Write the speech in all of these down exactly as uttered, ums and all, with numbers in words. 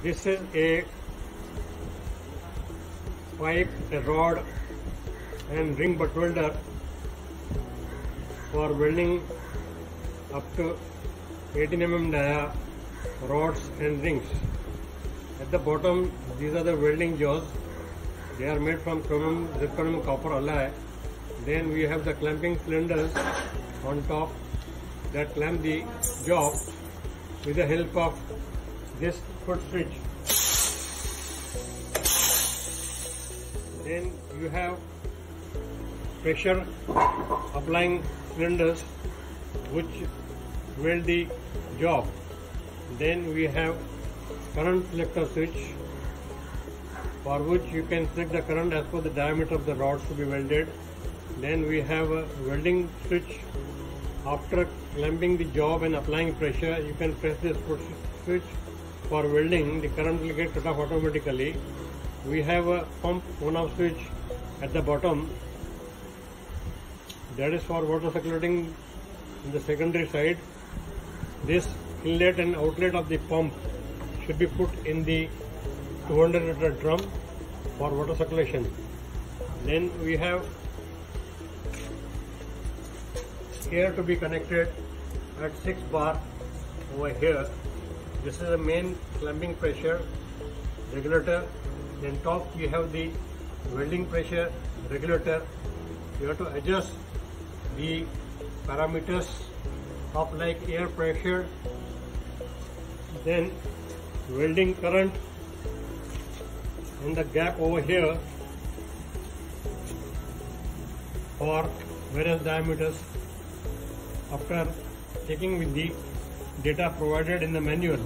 This is a pipe, a rod and ring butt welder for welding up to eighteen millimeter dia rods and rings. At the bottom, these are the welding jaws. They are made from chromium, zirconium, copper alloy. Then we have the clamping cylinders on top that clamp the jaw with the help of this foot switch. Then you have pressure applying cylinders which weld the jaw. Then we have current selector switch for which you can select the current as per the diameter of the rods to be welded. Then we have a welding switch. After clamping the jaw and applying pressure, you can press this switch for welding. The current will get cut off automatically. We have a pump on-off switch at the bottom. That is for water circulating in the secondary side. This inlet and outlet of the pump should be put in the two hundred liter drum for water circulation. Then we have air to be connected at six bar over here. This is the main clamping pressure regulator. Then top we have the welding pressure regulator. You have to adjust the parameters of like air pressure, then welding current, and the gap over here for various diameters after checking with the data provided in the manual.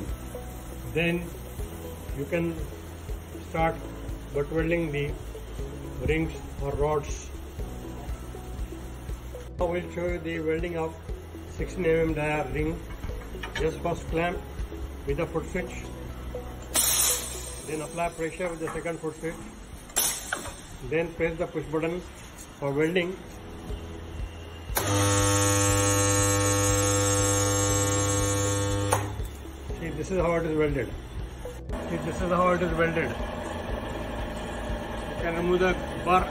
Then you can start butt welding the rings or rods. Now we'll show you the welding of sixteen millimeter dia ring. Just first clamp with the foot switch, then apply pressure with the second foot switch, then press the push button for welding. See, this is how it is welded. See, this is how it is welded. You can remove the bar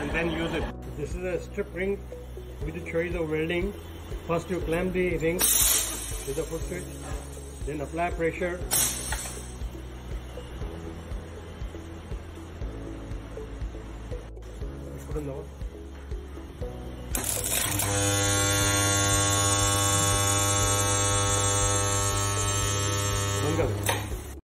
and then use it. This is a strip ring with the choice of welding. First you clamp the ring with the foot switch, then apply pressure, put in the water.